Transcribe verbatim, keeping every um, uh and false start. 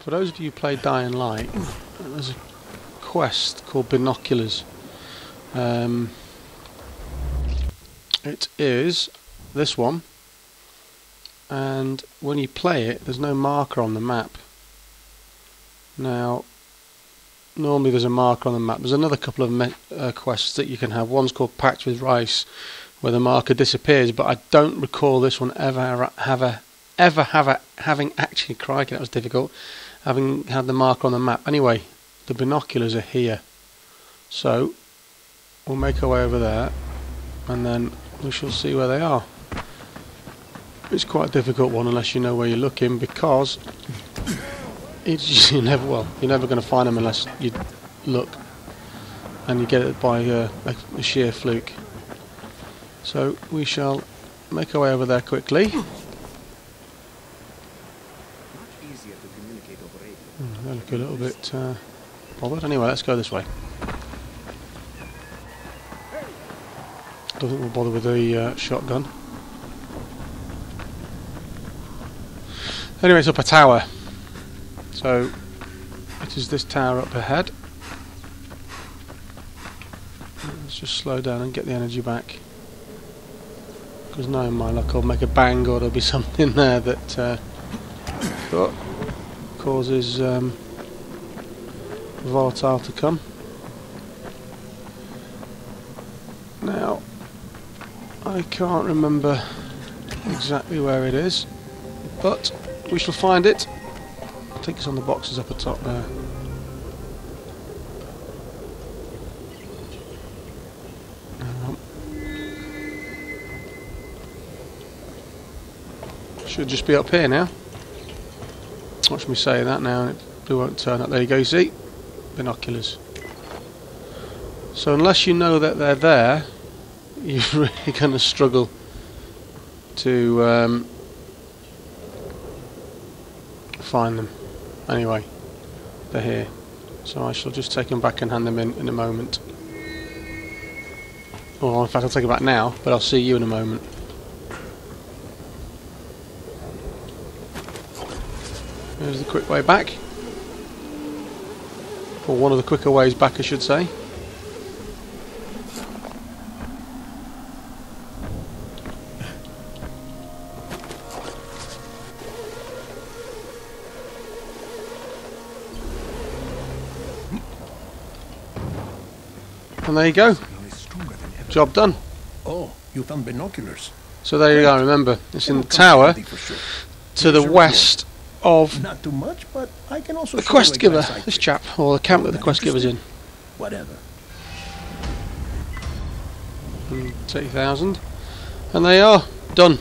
For those of you who play Dying Light, there's a quest called Binoculars. Um, it is this one, and when you play it, there's no marker on the map. Now, normally there's a marker on the map. There's another couple of me uh, quests that you can have. One's called Packed with Rice, where the marker disappears, but I don't recall this one ever have a ever have a having actually crikey, that was difficult, having had the marker on the map. Anyway, the binoculars are here, so we'll make our way over there, and then we shall see where they are. It's quite a difficult one unless you know where you're looking, because it's you never well you're never going to find them unless you look, and you get it by uh, a, a sheer fluke. So we shall make our way over there quickly. Much easier to communicate over radio. Mm, they look a little bit uh, bothered. Anyway, let's go this way. Don't think we'll bother with the uh, shotgun. Anyway, it's up a tower. So it is this tower up ahead. Let's just slow down and get the energy back. Because knowing my luck, I'll make a bang, or there'll be something there that uh, causes um, volatile to come. Now, I can't remember exactly where it is, but we shall find it. I think it's on the boxes up atop there. Should just be up here now. Watch me say that now, and it won't turn up. There you go, you see? Binoculars. So unless you know that they're there, you're really going to struggle to um, find them. Anyway, they're here. So I shall just take them back and hand them in in a moment. Well, in fact, I'll take them back now, but I'll see you in a moment. Here's the quick way back, or one of the quicker ways back, I should say. And there you go. Job done. Oh, you found binoculars. So there you go. Remember, it's in the tower to the west of not too much, but I can also the quest giver, this chap, or the camp that the quest giver's in. Whatever. thirty thousand. And they are done.